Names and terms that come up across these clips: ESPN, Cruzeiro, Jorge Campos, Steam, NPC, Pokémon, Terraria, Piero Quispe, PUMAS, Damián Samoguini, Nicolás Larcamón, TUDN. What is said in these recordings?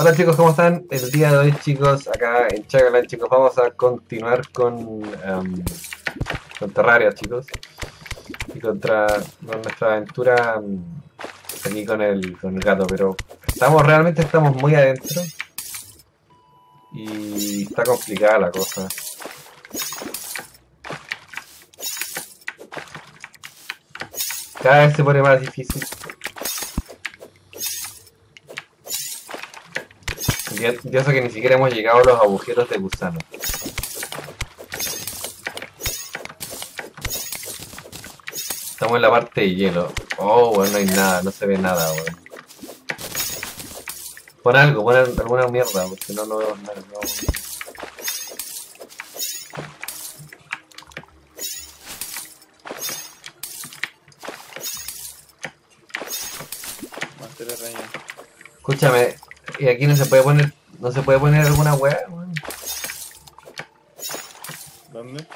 Hola chicos, ¿cómo están? El día de hoy, chicos, acá en Chagalan, chicos, vamos a continuar con Terraria, chicos, y con nuestra aventura aquí con el gato, pero realmente estamos muy adentro y está complicada la cosa. Cada vez se pone más difícil. Y eso que ni siquiera hemos llegado a los agujeros de gusano. Estamos en la parte de hielo. Oh, bueno, no hay nada, no se ve nada, bueno. Pon algo, pon alguna mierda, porque no lo veo nada. No. Escúchame. Y aquí no se puede poner alguna weá, weón. ¿Dónde?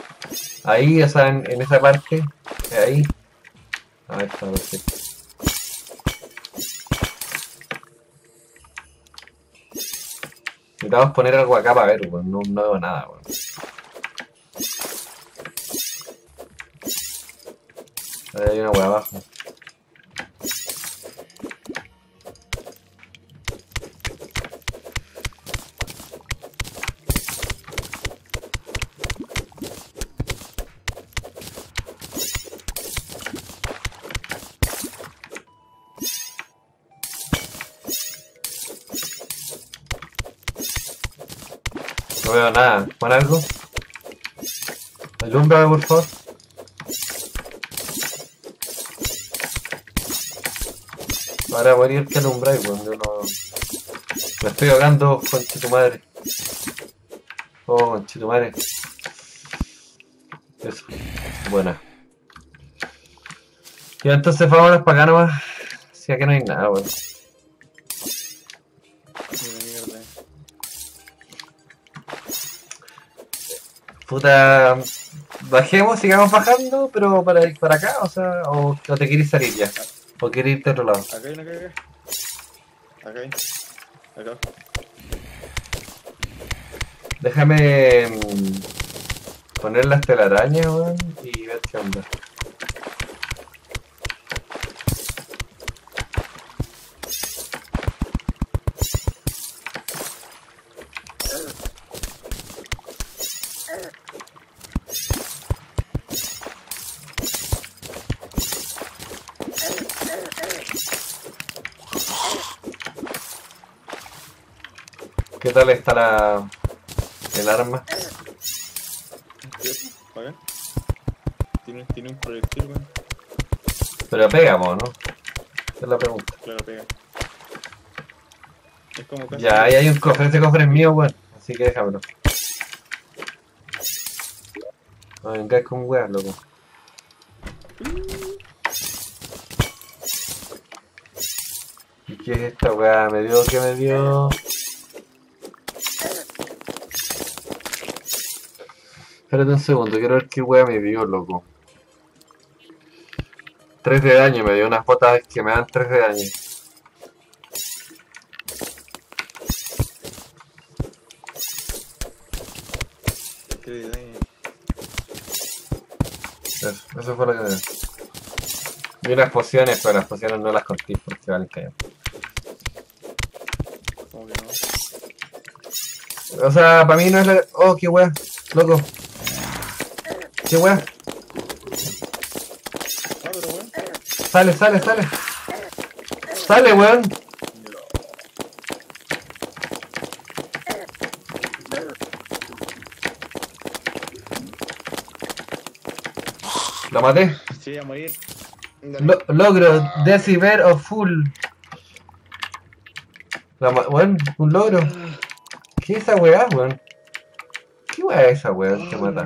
Ahí, o sea, en esa parte. Ahí. Ahí está, perfecto. Necesitamos poner algo acá para ver, weón. No veo nada, weón. Ahí hay una weá abajo. No veo nada, pon algo. Alúmbrame, por favor. Ahora voy a ir que alumbrar cuando no. Me estoy ahogando, conchetumadre. Oh, conchetumadre. Eso. Buena. Y entonces vámonos para acá nomás. Si acá no hay nada, bueno. Puta, bajemos, sigamos bajando, pero para acá, o sea, o te quieres salir ya, o quieres irte a otro lado. Acá. Déjame poner las telarañas, weón, y ver qué onda. ¿Qué tal está el arma? ¿Para? Tiene un proyectil, weón. Pero pega, ¿no? Esa es la pregunta. Claro, pega. Es como casi. Ya, ahí hay un cofre, este cofre es mío, weón. Así que déjamelo. No vengas con weas, loco. ¿Y qué es esta wea? ¿Qué me dio? Espérate un segundo, quiero ver qué wea me dio, loco. 3 de daño, me dio unas botas que me dan 3 de daño. Eso fue lo que me dio. Vi unas pociones, pero las pociones no las conté porque valen callar. ¿Cómo que no? O sea, para mí no es la... Oh, qué wea, loco. ¿Qué weá? Ah, pero weón. Sale. Sale, weón. Lo maté. Sí, a morir. Logro, Deciber o Full. Weón, un logro. ¿Qué es esa weá, weón? ¿Qué weá es esa weá que mata?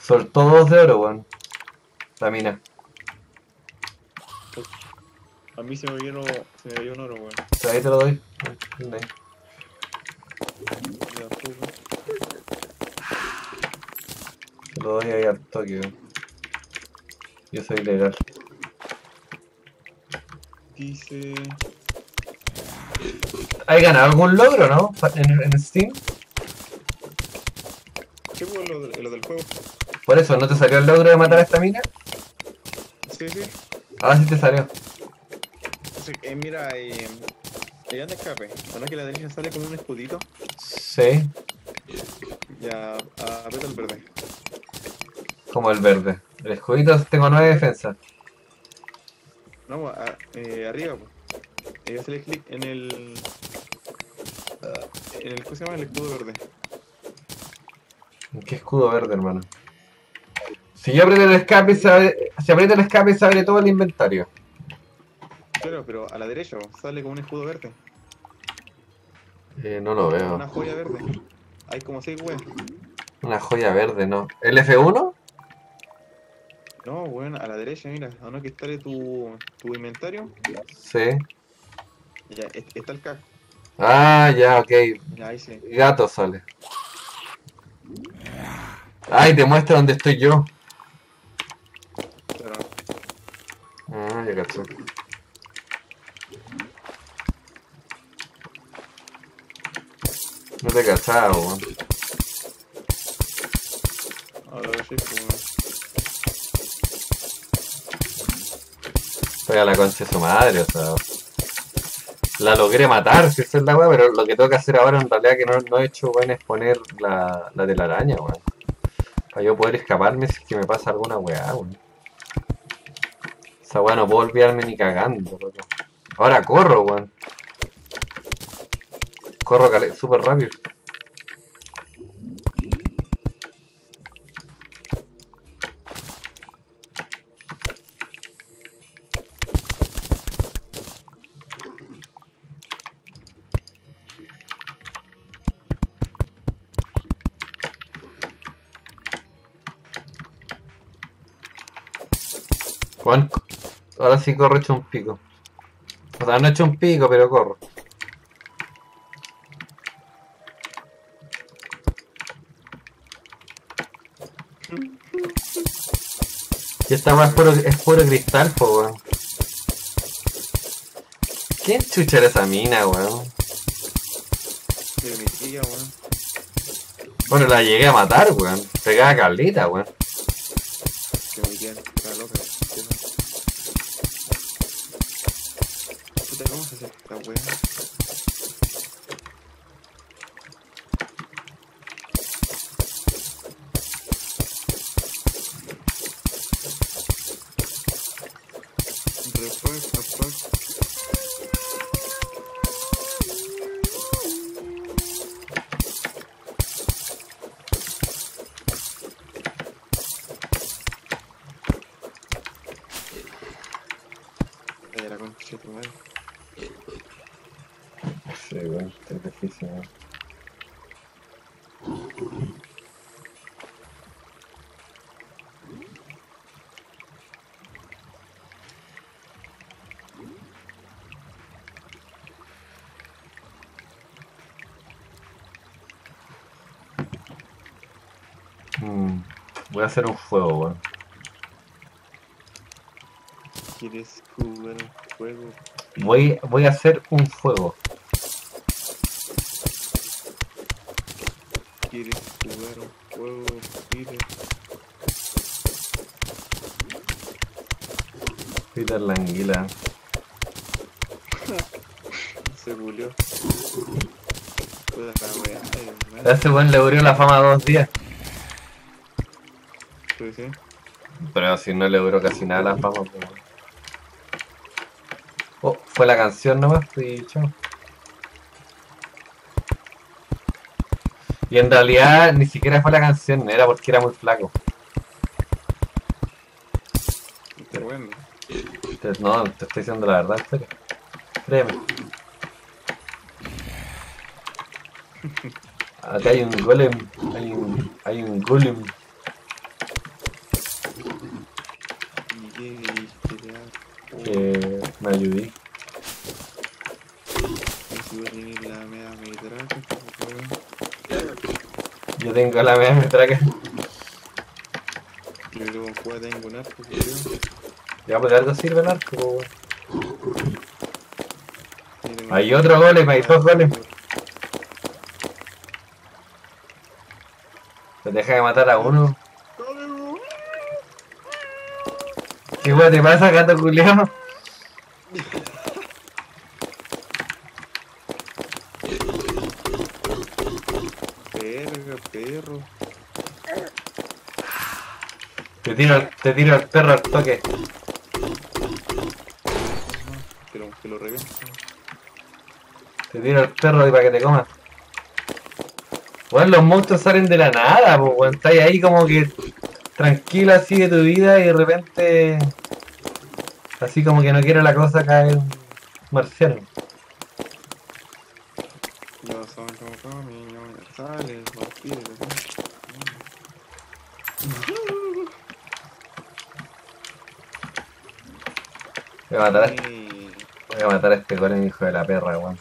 Soltó 2 de oro, weón. La mina. A mí se me dio un oro, weón. Ahí te lo doy. Ahí. Te lo doy ahí al toque, weón. Yo soy ilegal. dice... ¿Hay ganado algún logro, no? En Steam. Sí, pues lo del juego. Por eso, ¿no te salió el logro de matar a esta mina? Sí, sí. Ahora sí te salió. Sí, mira, allá de escape. ¿Verdad que la derecha sale con un escudito? Sí. Ya, aprieta el verde. ¿Cómo el verde? El escudito, tengo 9 defensas. No, arriba, pues. Ahí va a hacerle clic en el... ¿Cómo se llama? El escudo verde. ¿Qué escudo verde, hermano? Si yo aprieto el escape, si aprieto el escape se abre todo el inventario. Claro, pero a la derecha sale como un escudo verde. No lo veo. Una joya verde. Hay como 6 weas. Una joya verde, no. ¿El F1? No, bueno, a la derecha, mira. A no que instale tu inventario. Sí. Ya, está el caco. Ah, ya, ok. Ahí sí. Gato sale. Ay, te muestra dónde estoy yo. Pero... Ah, ya caché. No te cachaba, weón. Ahora sí, weón. Pega la concha de su madre, o sea. La logré matar, si esa es la weá, pero lo que tengo que hacer ahora en realidad que no he hecho, weón, es poner la telaraña, weón. Para yo poder escaparme si es que me pasa alguna weá, weón. Esa weá no puedo olvidarme ni cagando, weón. Ahora corro, weón. Corro súper rápido. Bueno, ahora sí corro hecho un pico. O sea, no he hecho un pico, pero corro. Y esta weá es puro cristal, po, weón. ¿Quién chucha era esa mina, weón? De mi tía, weón. Bueno, la llegué a matar, weón. Pegaba caleta, weón. Que me queda loca. Puta, ¿cómo se hace esta weá? Voy a hacer un fuego, weón. ¿Quieres jugar un fuego? Voy a hacer un fuego. ¿Quieres jugar un fuego? Peter la anguila. Se bulió. A este weón le durió la fama 2 días. Sí, sí. Pero si no le duró casi nada la fama, pues... Oh, fue la canción nomás y chao. Y en realidad ni siquiera fue la canción, era porque era muy flaco. Pero bueno. Entonces, no, te estoy diciendo la verdad, pero... Créeme. Acá hay un golem, hay un golem. Me ayudé. Yo tengo la media metraca. Yo luego tengo un arco. Ya, pues de algo sirve el arco. Hay otro golem, hay dos golems. Se deja de matar a uno. ¿Qué hueá te pasa, gato culiao? Verga, perro. Te tiro al perro al toque. Que lo reviento. Te tiro al perro y para que te comas. Bueno, los monstruos salen de la nada, pues, bueno, estáis ahí como que tranquilo así de tu vida y de repente así como que no quiere la cosa caer un marciano. Yo soy tu camino, sales, martillo. Voy a matar a este golem, hijo de la perra, weón.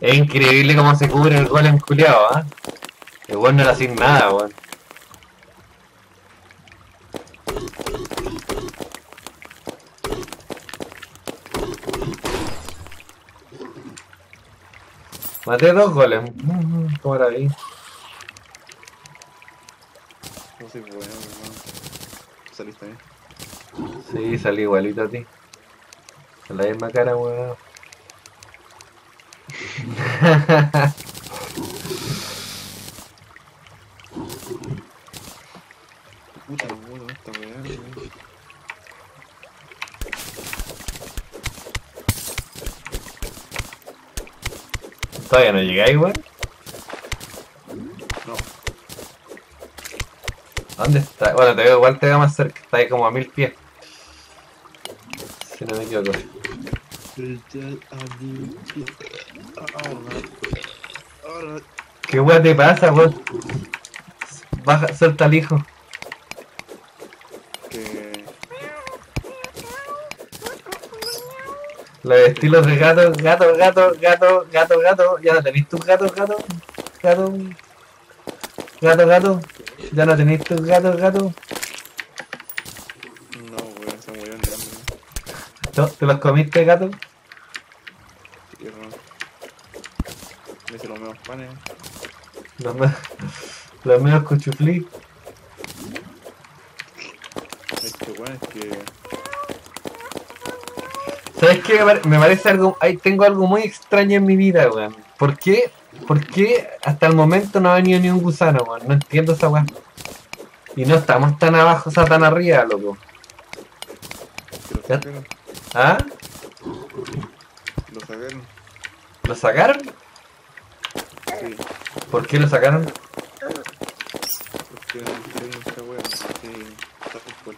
Es increíble cómo se cubre el golem culiao, ¿eh? El weón no le hace nada, weón. Maté dos golems. ¿Cómo la vi? No sé, bueno, hermano. ¿Saliste bien? Sí, salí igualito a ti. Con la misma cara, weón. Puta, bueno, esta weá, weón. ¿Todavía no llegáis, weón? No. ¿Dónde está? Bueno, te veo, igual te veo más cerca. Está ahí como a 1000 pies. Si no me equivoco. ¿Qué weón te pasa, weón? Baja, suelta al hijo. Los estilos de gato, gato, gato, gato, gato, gato. Ya no tenéis tus gatos, gato, gato, gato, gato. Ya no tenéis tus gatos, gato. No, weón, se murieron de hambre. ¿No? ¿Te los comiste, gato? Sí, hermano. Me hice los meos panes. Los meos cuchuflí. Este weón es que... ¿Sabes qué? Me parece algo... Ahí tengo algo muy extraño en mi vida, weón. ¿Por qué? ¿Por qué hasta el momento no ha venido ni un gusano, weón? No entiendo esa weón. Y no estamos tan abajo, o sea, tan arriba, loco. ¿Ah? Lo sacaron. ¿Lo sacaron? Sí. ¿Por qué lo sacaron? Porque no esta weón, porque está fútbol.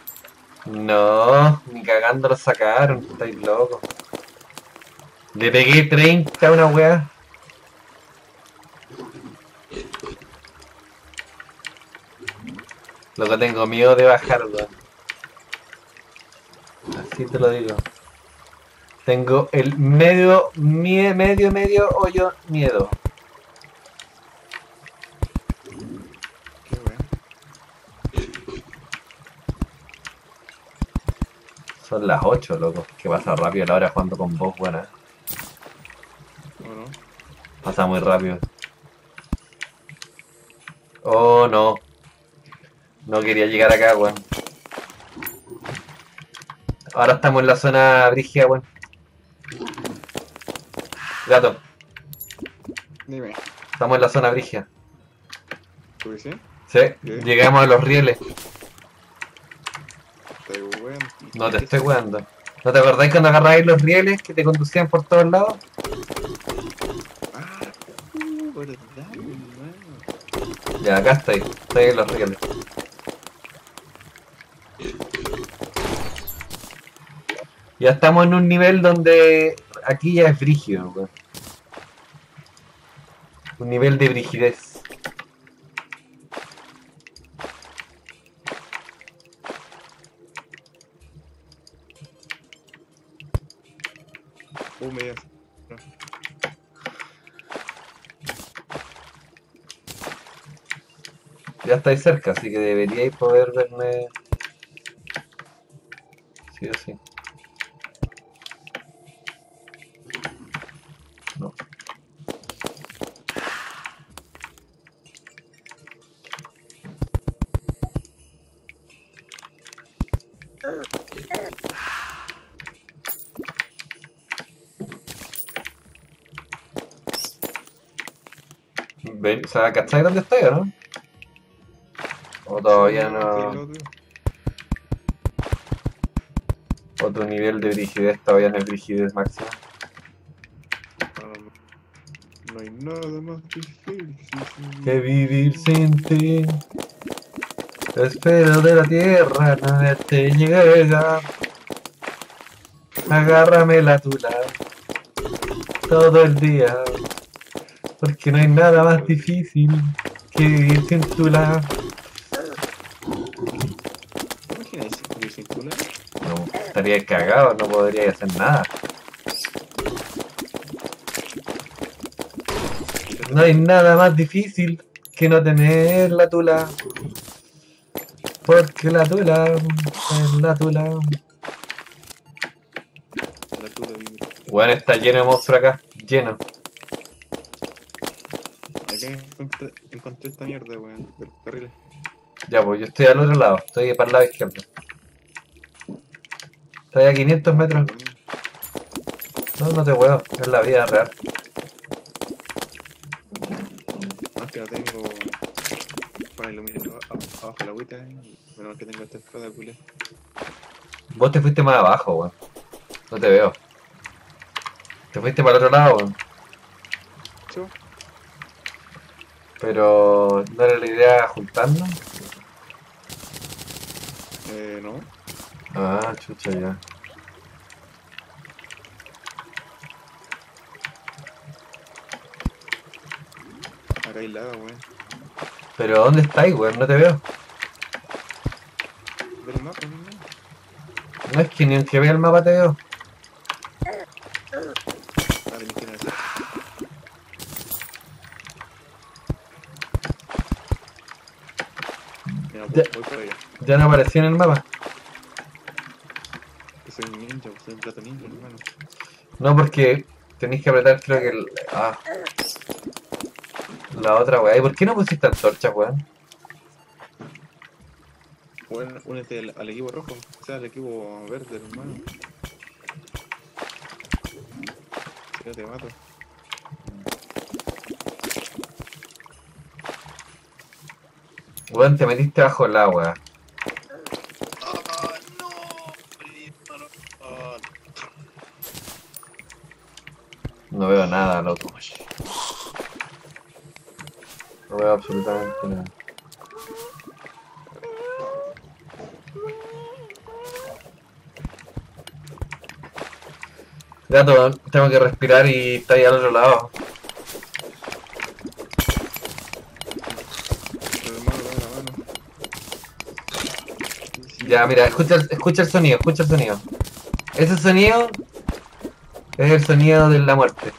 No, ni cagando lo sacaron, estáis locos. Le pegué 30 a una weá. Loco, tengo miedo de bajarlo. Así te lo digo. Tengo el medio hoyo miedo. Son las 8, loco, que pasa rápido la hora jugando con vos, buena. Bueno. Pasa muy rápido. Oh, no. No quería llegar acá, weón. Ahora estamos en la zona brígida, weón. Gato. Dime. Estamos en la zona brígida. ¿Tú sí? Sí, llegamos a los rieles. No te estoy jugando. ¿No te acordáis cuando agarráis los rieles que te conducían por todos lados? Ah, verdad, hermano. Ya, acá estáis. Estáis en los rieles. Ya estamos en un nivel donde... Aquí ya es brígido, weón. Un nivel de brigidez. Ya estáis cerca, así que deberíais poder verme. Sí o sí. No. Ven, o sea, ¿cacháis dónde estoy o no? O todavía no. O tu nivel de rigidez todavía no es rigidez máxima. No hay nada más difícil que vivir sin ti. Los pelos de la tierra nada te llega. Agárrame la tula todo el día, porque no hay nada más difícil que vivir sin tula. No, estaría cagado, no podría hacer nada. No hay nada más difícil que no tener la tula, porque la tula es la tula. Bueno, está lleno de monstruos acá, lleno. Acá encontré esta mierda, weón, de los carriles. Ya, pues yo estoy al otro lado, estoy para el lado izquierdo. Estoy a 500 metros. No, no te huevo, es la vida real. Más que la tengo para iluminar abajo la agüita, menos que tengo esta espada de culé. Vos te fuiste más abajo, weón. No te veo. Te fuiste para el otro lado, weón. Sí. Pero ¿no era la idea juntarnos? No. Ah, chucha, ya. Acá hay lava, weón. Pero ¿dónde estáis, weón? No te veo. ¿Ve el mapa, no? No, es que ni aunque vea el mapa te veo. Ya, voy por allá. Ya no aparecí en el mapa. Soy un plato ninja, hermano. No, porque tenéis que apretar, creo que el... Ah. La otra, weá. ¿Y por qué no pusiste antorchas, weón? Bueno, únete al equipo rojo. O sea, al equipo verde, hermano. Si no te mato. Weón, te metiste bajo el agua. No veo nada, loco. No veo absolutamente nada. Ya tengo que respirar y está ahí al otro lado. Ya, mira, escucha el sonido, escucha el sonido. Ese sonido... es el sonido de la muerte.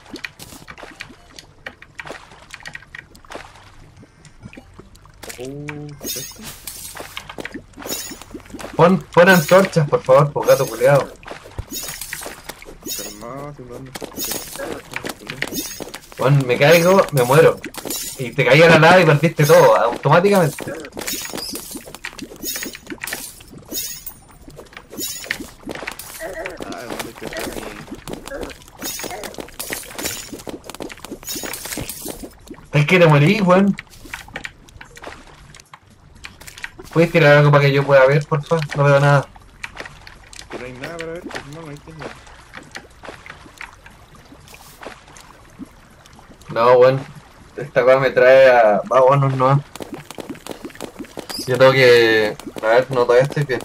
Pon antorchas, por favor, por gato culeado. Pon, me caigo, me muero. Y te caí a la nave y perdiste todo, automáticamente. Es que te morí, weón. ¿Puedes tirar algo para que yo pueda ver, por favor? No veo nada. Que no hay nada para ver, pues no, no hay nada. No, weón. Esta cosa me trae a... vámonos, no. Yo tengo que... a ver, no, todavía estoy bien.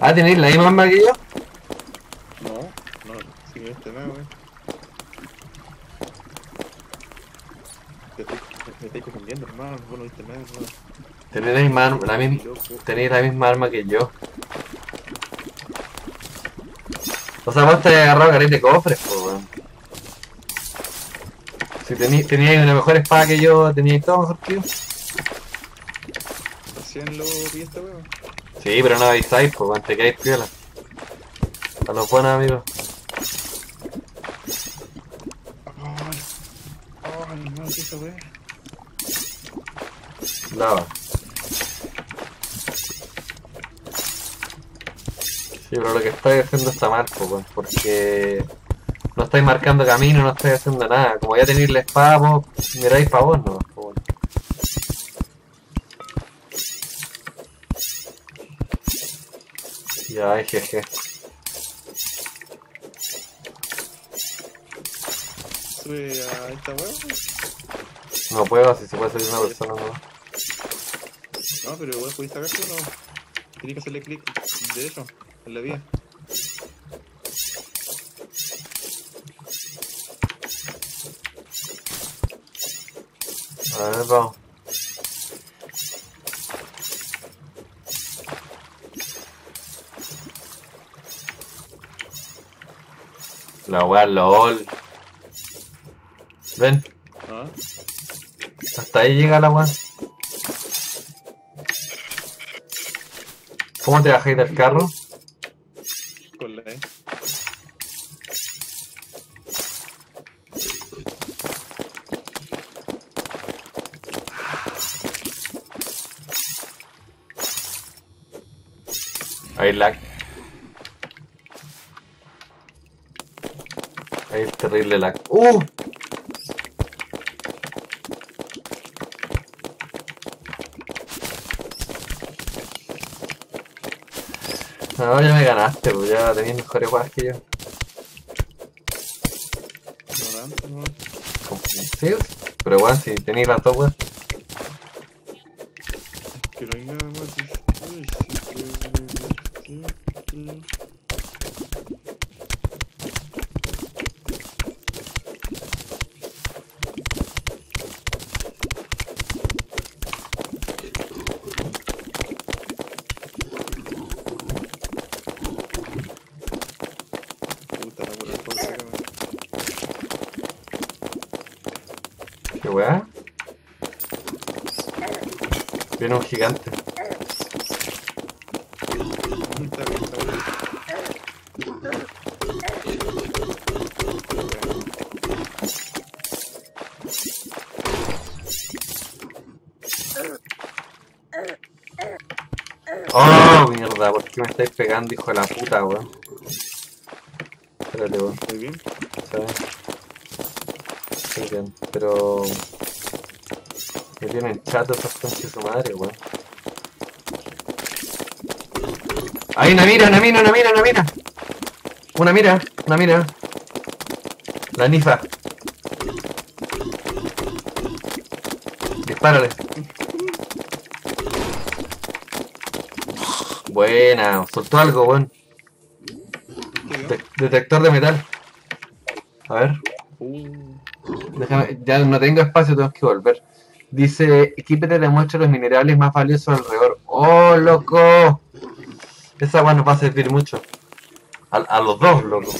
Ah, ¿tenéis la misma arma que yo? Tenéis la misma arma que yo. O sea, vos te agarrado caliente de cofres, pues, weón. Si teníais una mejor espada que yo, teníais todo mejor que yo. Recién lo vi esta, weón. Sí, pero no avisáis, pues, weón, te quedáis piola. A los buenos amigos. Oh, no me hizo, weón. Lava. Sí, pero lo que estoy haciendo está mal, pues, porque no estáis marcando camino, no estáis haciendo nada. Como ya tenéis la espada, vos miráis para vos, ¿no? Pues, ya, ay, jeje. ¿Sube a esta hueá? No puedo, si se puede salir una persona, no. No, pero vos podéis sacarse o no. Tienes que hacerle clic derecho en la vía. A ver, vamos. La wea LOL. Ven. ¿Ah? Hasta ahí llega la wea. ¿Cómo te bajáis del carro? Con la E. Hay lag. Hay terrible lag. ¡Uh! No, ya me ganaste, pues ya tenías mejores jugadas que yo. No, sí, pero igual si tenéis las dos, weón. Que no hay nada más. Viene un gigante. Oh, mierda, ¿por qué me estáis pegando, hijo de la puta, weón? Espérate, weón. ¿Estoy bien? Estoy bien, pero... me tienen chato esas conchas de madre, weón. ¡Hay una mira, una mira, una mira, una mira! Una mira, una mira. La nifa. Dispárale. Buena, soltó algo, weón. Detector de metal. A ver. Déjame, ya no tengo espacio, tengo que volver. Dice, equipe te demuestra los minerales más valiosos alrededor. ¡Oh, loco! Esa agua nos va a servir mucho. A los dos, loco.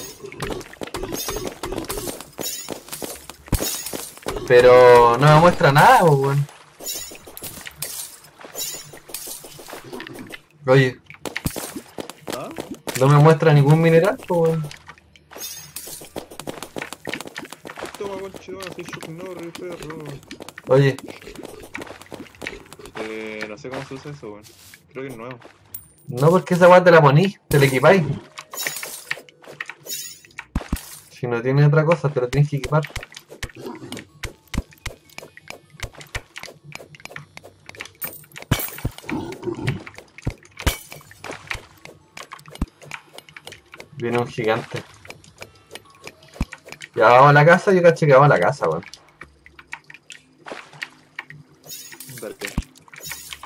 Pero no me muestra nada, weón. Oye. No me muestra ningún mineral, weón. Oye, no sé cómo se usa eso, weón. Creo que es nuevo. No, porque esa weá te la ponís, te la equipáis. Si no tienes otra cosa, te lo tienes que equipar. Viene un gigante. Ya vamos a la casa, yo caché que vamos a la casa, weón.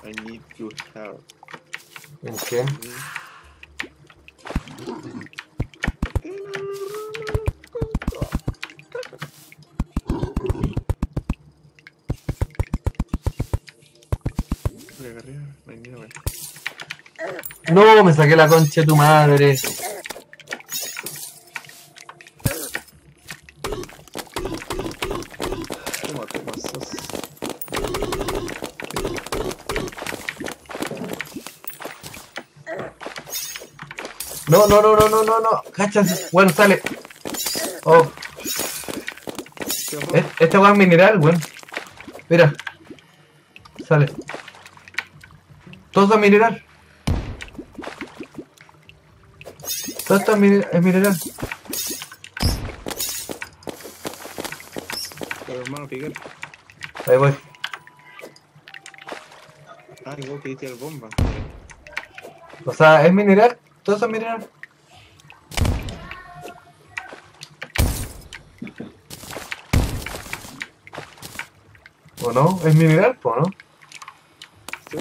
I need your help. ¿En qué? No, me saqué la concha de tu madre. No. Cáchanse. Bueno, sale. Oh. Este weón es mineral, weón. Mira. Sale. Todo eso es mineral. Todo esto es mineral. Pero hermano, Miguel. Ahí voy. Ah, igual que diste la bomba. O sea, es mineral. Todo eso es mineral. ¿O no? ¿Es mineral? ¿O no? Sí.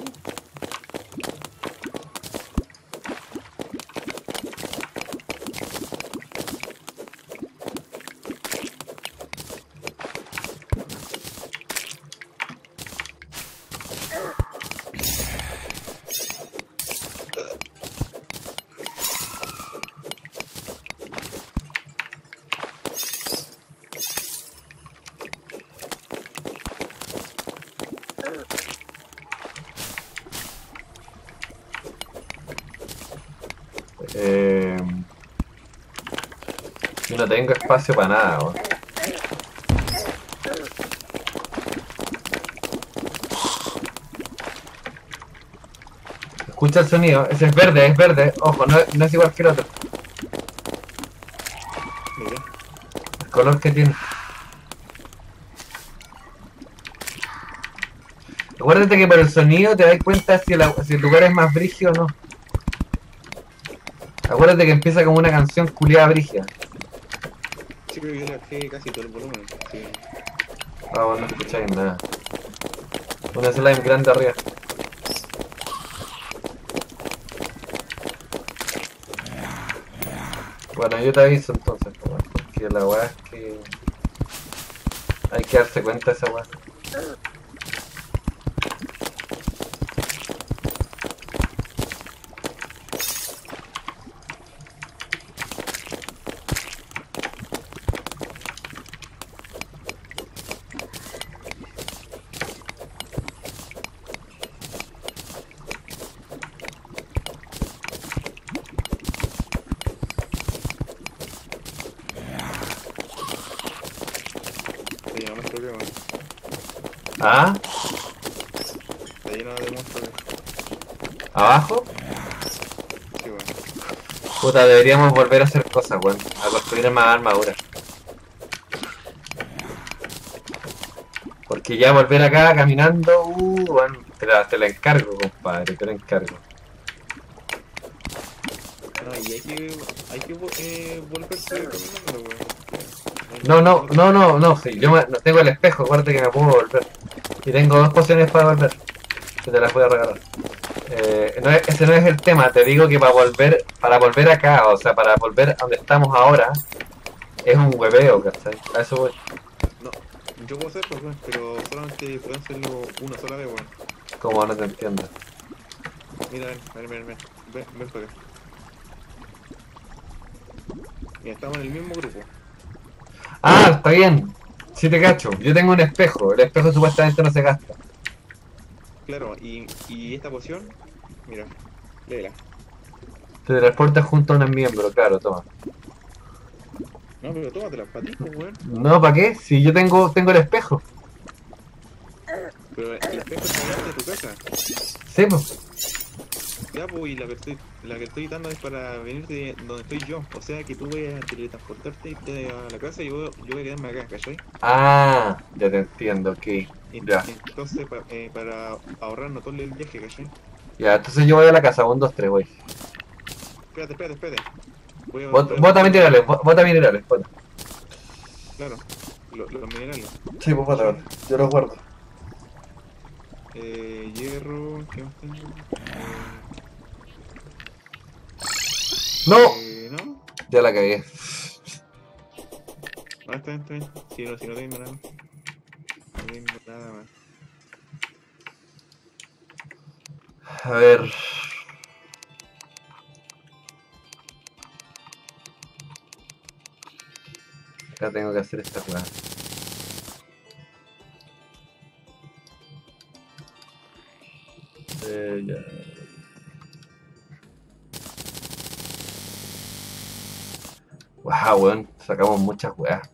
No tengo espacio para nada, bro. Escucha el sonido, ese es verde, ojo, no es igual que el otro. Mira. El color que tiene. Acuérdate que por el sonido te das cuenta si el lugar es más brígido o no. Acuérdate que empieza como una canción culiada brígida. Sí, pero yo le bajé casi todo el volumen. Sí. Ah, bueno, no escucháis nada. Una slime grande arriba. Bueno, yo te aviso entonces, porque la weá es que... hay que darse cuenta de esa weá. ¿Ah? Está lleno de monstruos. ¿Abajo? Sí, bueno. Puta, deberíamos volver a hacer cosas, weón. Bueno, a construir más armaduras. Porque ya volver acá caminando, bueno, te la encargo, compadre, te la encargo. No, y hay que volverse caminando, weón. No, sí, yo no tengo el espejo, acuérdate que me puedo volver. Y tengo dos pociones para volver, que te las voy a regalar. Ese no es el tema, te digo que para volver acá, o sea, para volver a donde estamos ahora, es un hueveo, ¿cachai? A eso voy. No, yo puedo hacerlo, pero solamente puedo hacerlo una sola vez, weón. ¿Cómo? No te entiendo. Mira, ven, ven para acá. Mira, estamos en el mismo grupo. Ah, está bien. Sí te cacho. Yo tengo un espejo. El espejo supuestamente no se gasta. Claro, y esta poción... mira, léela. Te transportas junto a un miembro, claro, toma. No, pero tómatela, para ti, weón. No, ¿para qué? Si yo tengo el espejo. Pero el espejo está delante de tu casa. Sí, pues. Ya, pues, y la que estoy dando es para venirte de donde estoy yo. O sea que tú voy a teletransportarte a la casa y yo voy a quedarme acá, ¿cachai? Ah, ya te entiendo, ok. Ya. Entonces, para ahorrarnos todo el viaje, ¿cachai? Ya, entonces yo voy a la casa, 1, 2, 3, voy. Espérate. Bota minerales, bota. Claro, los minerales. Sí, pues bota, yo los guardo. Hierro, ¿qué más tengo? No. Ya la cagué. Ah, está bien. Si no tengo nada más. A ver. Ya tengo que hacer esta jugada. Ya. Wow, weón, sacamos muchas weas.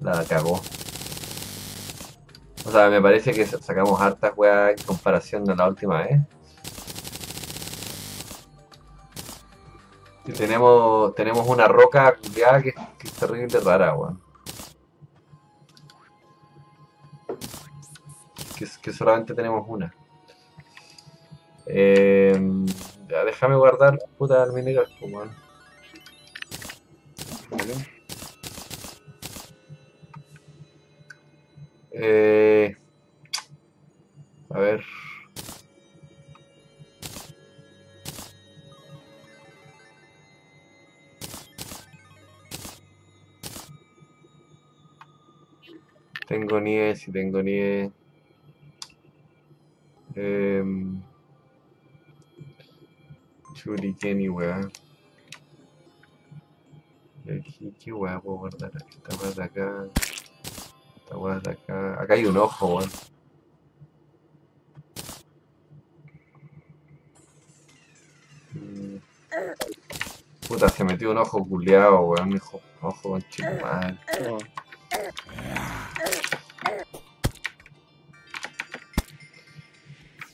La cagó. O sea, me parece que sacamos hartas weas en comparación de la última vez. Y tenemos una roca culiada que es terrible rara, weón. Que solamente tenemos una. Ya, déjame guardar puta al mineral, weón. A ver. Tengo nie, si tengo nie. Churiken y weá. Aquí, ¿qué weá puedo guardar? Esta weá de acá. Esta weá de acá. Acá hay un ojo, weón. Puta, se metió un ojo culeado, weón. Ojo con chico mal.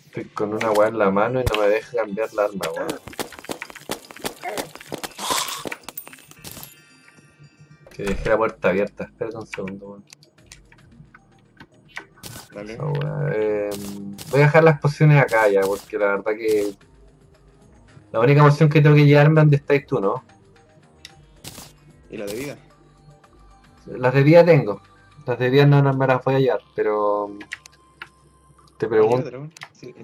Estoy con una weá en la mano y no me deja cambiar la arma, weón. Que dejé la puerta abierta, espera un segundo, weón. Dale. So, voy a dejar las pociones acá ya, porque la verdad que... La única poción que tengo que llevarme es donde estáis tú, ¿no? ¿Y la de vida? Las de vida tengo. Las de vida no me las voy a llevar, pero... Te pregunto... Sí,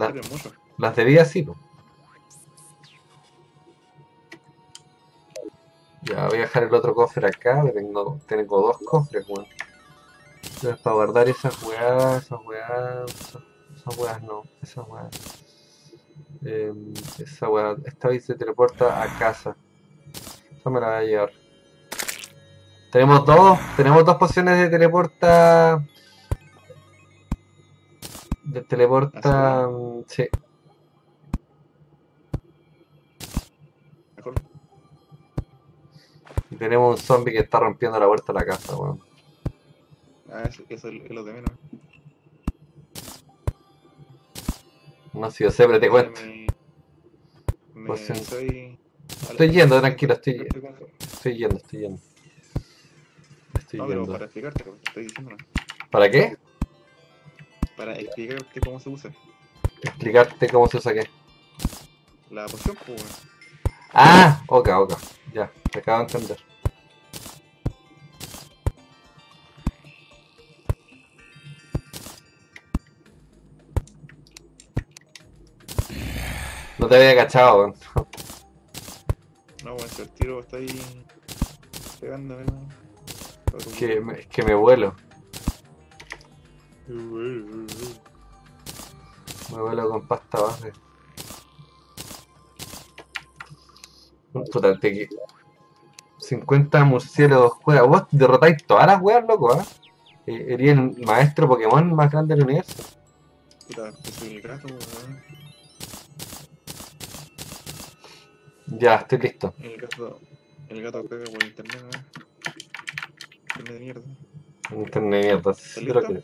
las debidas sí, po. Ya, voy a dejar el otro cofre acá, que tengo dos cofres, weón. Bueno. Es para guardar esas weas. Esa wea, esta vez se teleporta a casa. Esa me la voy a llevar. Tenemos dos pociones de teleporta... De teleporta... Sí. Mejor. Y tenemos un zombie que está rompiendo la puerta de la casa, weón. Ah, eso es lo de menos. No sé si yo sé, pero te cuento. Estoy yendo, tranquilo, estoy yendo. No, pero para explicarte lo que te estoy diciendo. ¿Para qué? Para explicarte cómo se usa. ¿Explicarte cómo se usa qué? La poción, pues. Ah, ok. Ya, te acabo de entender. No te había cachado, weón. No, weón, si el tiro está ahí pegando, weón. Es que me vuelo. Me vuelo con pasta base. Puta, 50 murciélagos fuera. Vos derrotáis todas las weas, loco, ¿eh? Eres el maestro Pokémon más grande del universo. Puta, soy el gato, weón. Ya, estoy listo. El gato pega por internet, weón. Internet de mierda. Internet de mierda, sí lo creo.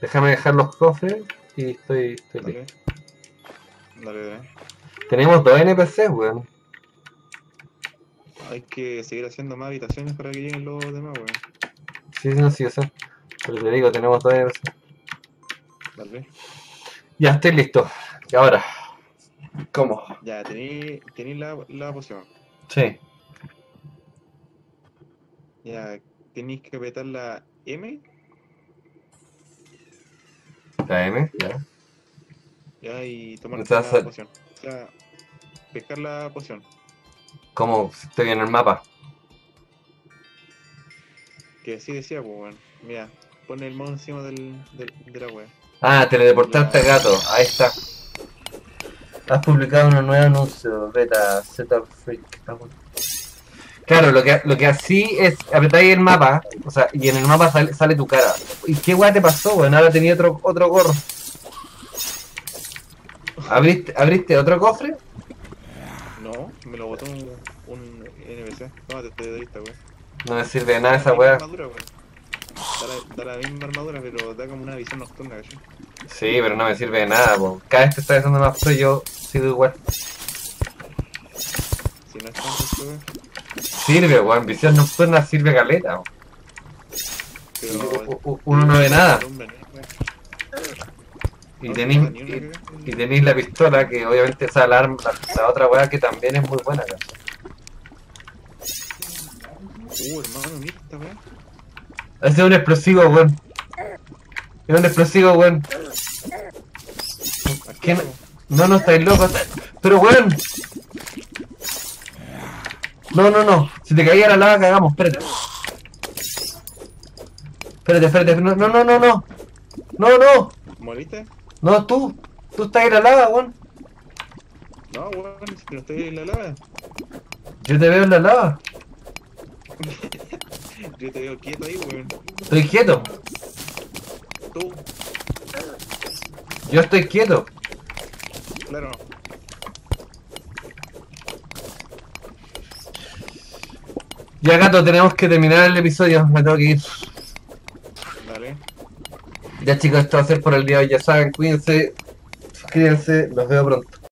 Déjame dejar los cofres y estoy listo. Dale. Tenemos 2 NPCs, weón. Hay que seguir haciendo más habitaciones para que lleguen los demás, weón. Sí, eso. Pero te digo, tenemos 2 NPCs. Dale. Ya, estoy listo. Y ahora, ¿cómo? Ya, tení la poción. Sí. Ya, tenéis que apretar la M. La M, ya. Ya, y tomar la poción. O sea, pescar la poción. ¿Cómo? Estoy en el mapa. Que así decía, pues, bueno. Mira, pon el mouse encima de la web. Ah, teleportarte la... gato. Ahí está. Has publicado un nuevo anuncio, beta, setup freak. Claro, lo que así es, apretáis el mapa, o sea, y en el mapa sale tu cara. ¿Y qué weá te pasó, weón? Ahora tenía otro gorro. ¿Abriste otro cofre? No, me lo botó un NPC. Tómate este de vista, weón. No me sirve de nada esa weá. Da la misma armadura, pero da como una visión nocturna, ¿cachai? Sí, pero no me sirve de nada, po. Cada vez te está dejando más pro y yo sigo igual. Si no es tanto esto, weón. Sirve, weón. Visión nocturna sirve caleta, weón. Pero uno no ve nada. Y tenéis la pistola, que obviamente esa alarma, la otra weá que también es muy buena, acá. Hermano, mira esta weá. Ese es un explosivo, weón. Es un explosivo, weón. ¿Qué? No, estáis locos. Pero weón. No. Si te caía la lava, cagamos, espérate. Espérate, no. ¿Moriste? No, tú estás en la lava, weón. No, weón, si no estoy en la lava. Yo te veo en la lava. Yo te veo quieto ahí, weón. Estoy quieto. Tú. Yo estoy quieto. Claro. Ya, gato, tenemos que terminar el episodio. Me tengo que ir. Ya chicos, esto va a ser por el día de hoy, ya saben, cuídense, suscríbanse, los veo pronto.